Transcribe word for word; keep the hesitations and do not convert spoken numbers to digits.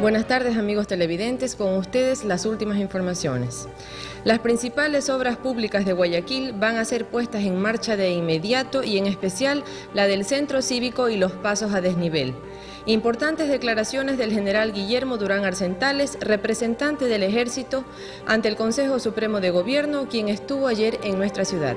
Buenas tardes, amigos televidentes, con ustedes las últimas informaciones. Las principales obras públicas de Guayaquil van a ser puestas en marcha de inmediato y en especial la del Centro Cívico y los Pasos a Desnivel. Importantes declaraciones del general Guillermo Durán Arcentales, representante del Ejército, ante el Consejo Supremo de Gobierno, quien estuvo ayer en nuestra ciudad.